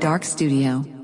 Dark Studio.